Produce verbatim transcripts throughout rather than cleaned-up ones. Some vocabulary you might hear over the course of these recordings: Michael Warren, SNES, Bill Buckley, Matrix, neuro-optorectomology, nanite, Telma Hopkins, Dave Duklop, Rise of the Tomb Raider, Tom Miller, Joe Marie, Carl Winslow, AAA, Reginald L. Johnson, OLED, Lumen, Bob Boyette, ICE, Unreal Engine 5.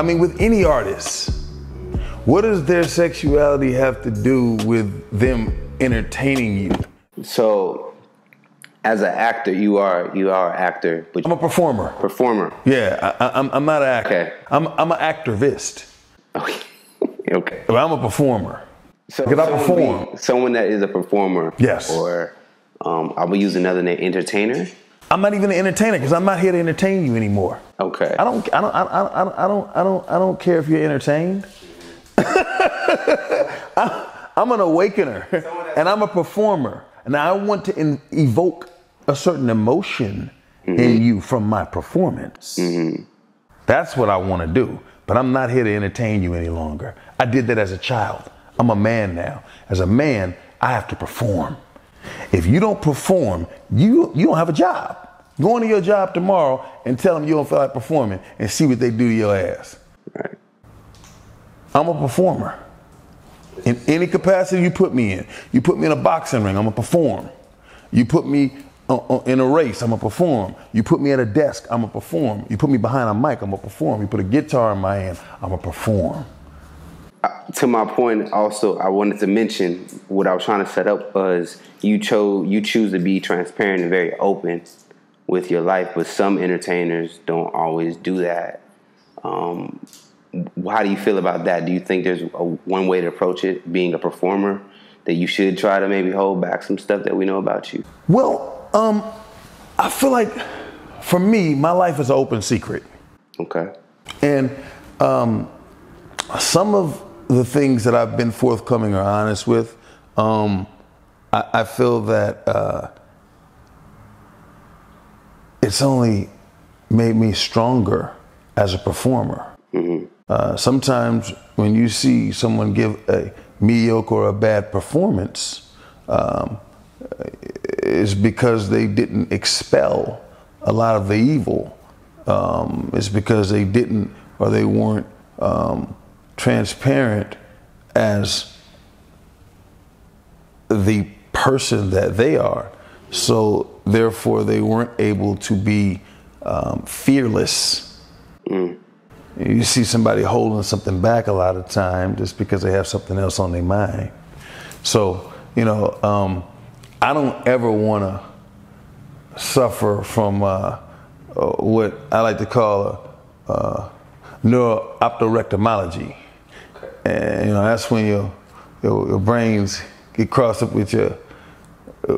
I mean, with any artist, what does their sexuality have to do with them entertaining you? So, as an actor, you are you are an actor. But I'm a performer. Performer. Yeah, I, I'm I'm not an actor. Okay. I'm I'm an activist. Okay. Okay. But I'm a performer. So, because I perform. We, someone that is a performer. Yes. Or um, I would use another name, entertainer. I'm not even an entertainer because I'm not here to entertain you anymore. Okay. I don't. I don't. I don't. I don't. I don't. I don't, I don't care if you're entertained. I'm, I'm an awakener, and I'm a performer, and I want to in, evoke a certain emotion mm-hmm. in you from my performance. Mm-hmm. That's what I want to do. But I'm not here to entertain you any longer. I did that as a child. I'm a man now. As a man, I have to perform. If you don't perform, you you don't have a job. Go into your job tomorrow and tell them you don't feel like performing and see what they do to your ass. Right. I'm a performer. In any capacity you put me in. You put me in a boxing ring, I'm a perform. You put me in a race, I'm a perform. You put me at a desk, I'm a perform. You put me behind a mic, I'm a perform. You put a guitar in my hand, I'm a perform. To my point, also, I wanted to mention what I was trying to set up was you chose, you choose to be transparent and very open with your life, but some entertainers don't always do that. Um, how do you feel about that? Do you think there's a, one way to approach it, being a performer, that you should try to maybe hold back some stuff that we know about you? Well, um, I feel like, for me, my life is an open secret. Okay. And um, some of the things that I've been forthcoming or honest with, um, I, I feel that uh, it's only made me stronger as a performer. Mm-hmm. Uh, sometimes when you see someone give a mediocre or a bad performance, um, it's because they didn't expel a lot of the evil. Um, it's because they didn't or they weren't um, transparent as the person that they are. So therefore they weren't able to be um, fearless. Mm. You see somebody holding something back a lot of time just because they have something else on their mind. So, you know, um, I don't ever want to suffer from uh, what I like to call a, a neuro-optorectomology. And, you know, that's when your, your, your brains get crossed up with your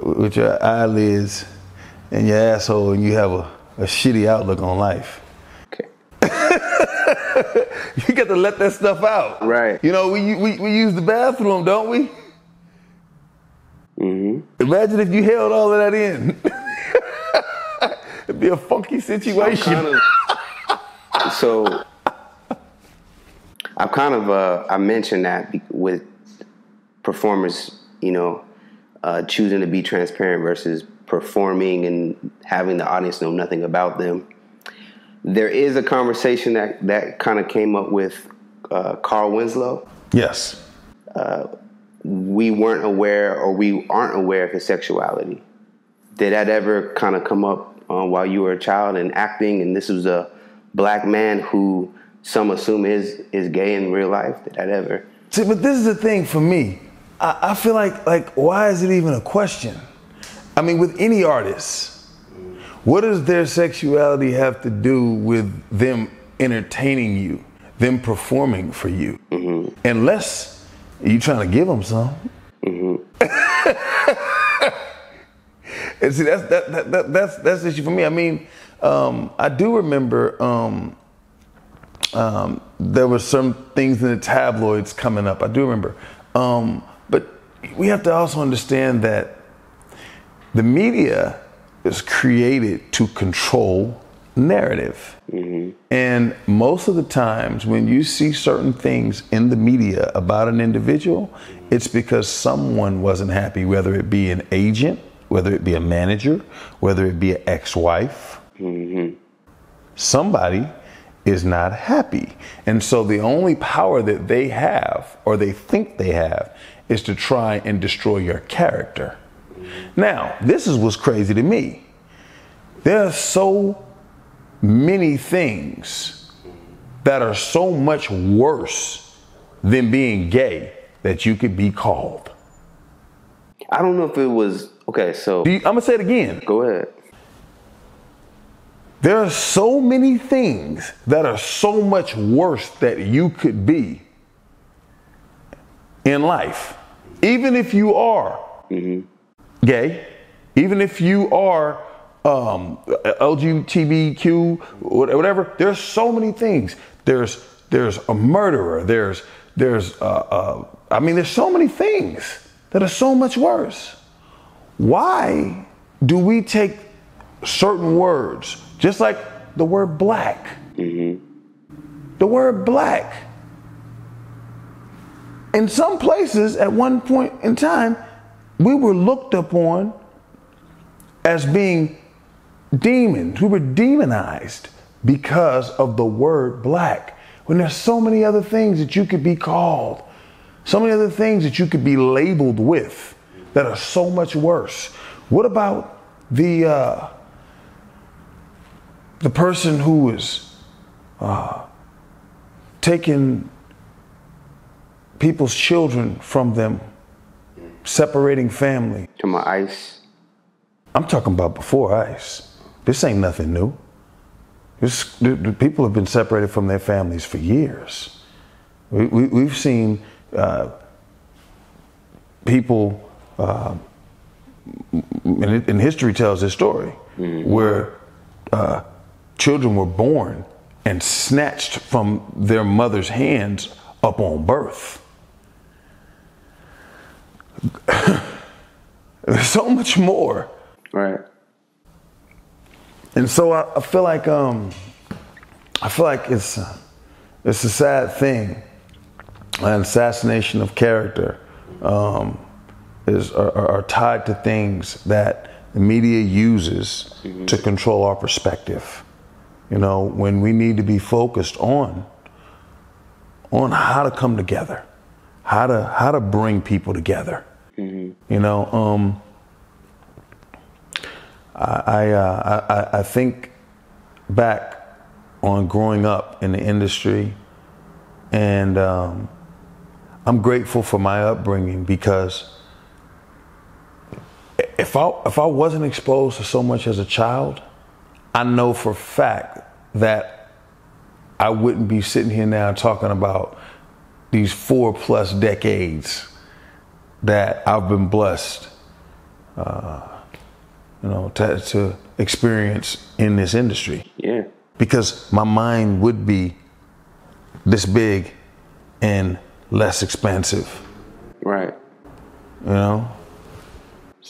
with your eyelids and your asshole, and you have a, a shitty outlook on life. Okay. You got to let that stuff out. Right. You know, we we, we use the bathroom, don't we? Mm-hmm. Imagine if you held all of that in. It'd be a funky situation. Kind of, so I've kind of, uh, I mentioned that with performers, you know, uh, choosing to be transparent versus performing and having the audience know nothing about them. There is a conversation that, that kind of came up with uh, Carl Winslow. Yes. Uh, we weren't aware or we aren't aware of his sexuality. Did that ever kind of come up uh, while you were a child and acting? And this was a black man who some assume is is gay in real life. Did that ever? See, but this is the thing for me. I, I feel like like why is it even a question? I mean, with any artist, what does their sexuality have to do with them entertaining you, them performing for you? Mm-hmm. Unless you're trying to give them some. Mm-hmm. And see, that's that, that, that that's that's the issue for me. I mean, um, I do remember. Um, Um, there were some things in the tabloids coming up. I do remember. Um, but we have to also understand that the media is created to control narrative. Mm-hmm. And most of the times when you see certain things in the media about an individual, it's because someone wasn't happy, whether it be an agent, whether it be a manager, whether it be an ex-wife, mm-hmm. somebody is not happy. And so the only power that they have, or they think they have, is to try and destroy your character. Now, this is what's crazy to me. There are so many things that are so much worse than being gay that you could be called. I don't know if it was, okay, so. You, I'm gonna say it again. Go ahead. There are so many things that are so much worse that you could be in life. Even if you are mm-hmm. gay, even if you are um, L G B T Q, whatever, there's so many things. There's there's a murderer. There's, there's uh, uh, I mean, there's so many things that are so much worse. Why do we take certain words, just like the word black, mm-hmm. the word black, in some places at one point in time, we were looked upon as being demons. We were demonized because of the word black, when there's so many other things that you could be called, so many other things that you could be labeled with that are so much worse. What about the uh, the person who was uh, taking people's children from them, separating family? To my ICE. I'm talking about before ICE. This ain't nothing new. This, the, the people have been separated from their families for years. We, we, we've seen uh, people. Uh, And, it, and history tells this story, mm-hmm. where uh, children were born and snatched from their mother's hands upon birth. There's so much more. Right. And so I, I feel like um, I feel like it's uh, it's a sad thing. An assassination of character. Um, Is, are, are tied to things that the media uses mm-hmm. to control our perspective. You know, when we need to be focused on on how to come together, how to how to bring people together. Mm-hmm. You know, um, I I, uh, I I think back on growing up in the industry, and um, I'm grateful for my upbringing, because If I, if I wasn't exposed to so much as a child, I know for a fact that I wouldn't be sitting here now talking about these four plus decades that I've been blessed, uh, you know, to, to experience in this industry. Yeah. Because my mind would be this big and less expansive. Right. You know?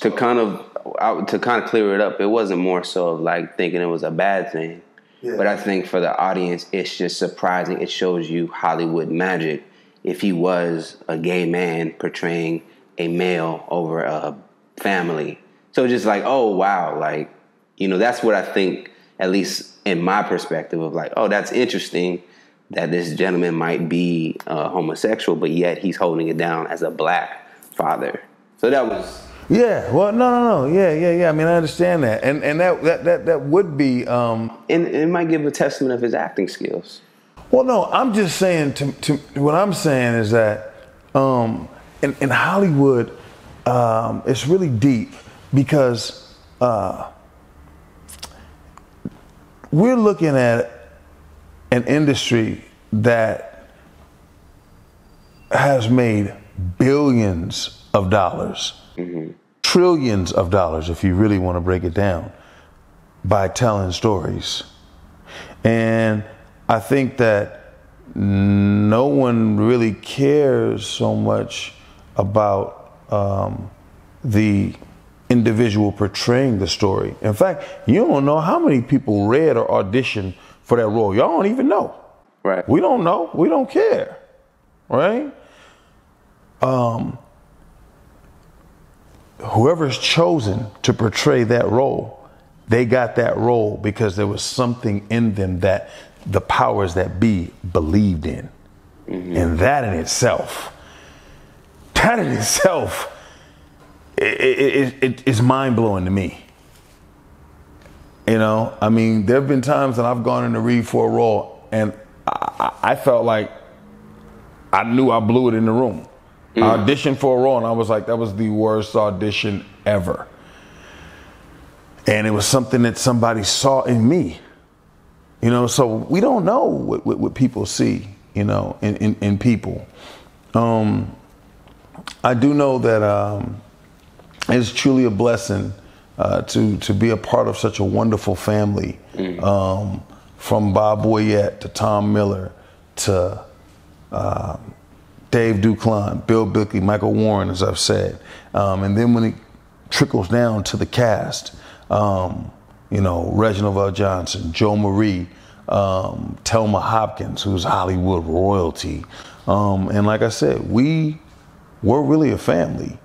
To kind of to kind of clear it up, it wasn't more so of like thinking it was a bad thing, yeah. But I think for the audience, it's just surprising. It shows you Hollywood magic. If he was a gay man portraying a male over a family, so just like, oh wow, like, you know, that's what I think, at least in my perspective, of like, oh, that's interesting that this gentleman might be uh, homosexual, but yet he's holding it down as a black father. So that was. Yeah, well, no, no, no, yeah, yeah, yeah. I mean, I understand that, and and that that that, that would be, um, and it might give a testament of his acting skills. Well, no, I'm just saying. To, to what I'm saying is that um, in in Hollywood, um, it's really deep, because uh, we're looking at an industry that has made billions of dollars. Mm-hmm. Trillions of dollars, if you really want to break it down, by telling stories. And I think that no one really cares so much about um, the individual portraying the story. In fact, you don't know how many people read or auditioned for that role. Y'all don't even know. Right. We don't know. We don't care. Right? Um. Whoever's chosen to portray that role, they got that role because there was something in them that the powers that be believed in. Mm-hmm. And that in itself, that in itself it, it, it, it's mind-blowing to me. You know, I mean, there have been times that I've gone in to read for a role and I, I felt like I knew I blew it in the room. Mm. I auditioned for a role, and I was like, that was the worst audition ever. And it was something that somebody saw in me. You know, so we don't know what, what, what people see, you know, in, in, in people. Um, I do know that um, it's truly a blessing uh, to, to be a part of such a wonderful family. Mm. Um, from Bob Boyette to Tom Miller to uh, Dave Duklop, Bill Buckley, Michael Warren, as I've said. Um, and then when it trickles down to the cast, um, you know, Reginald L. Johnson, Joe Marie, um, Telma Hopkins, who's Hollywood royalty. Um, and like I said, we were really a family.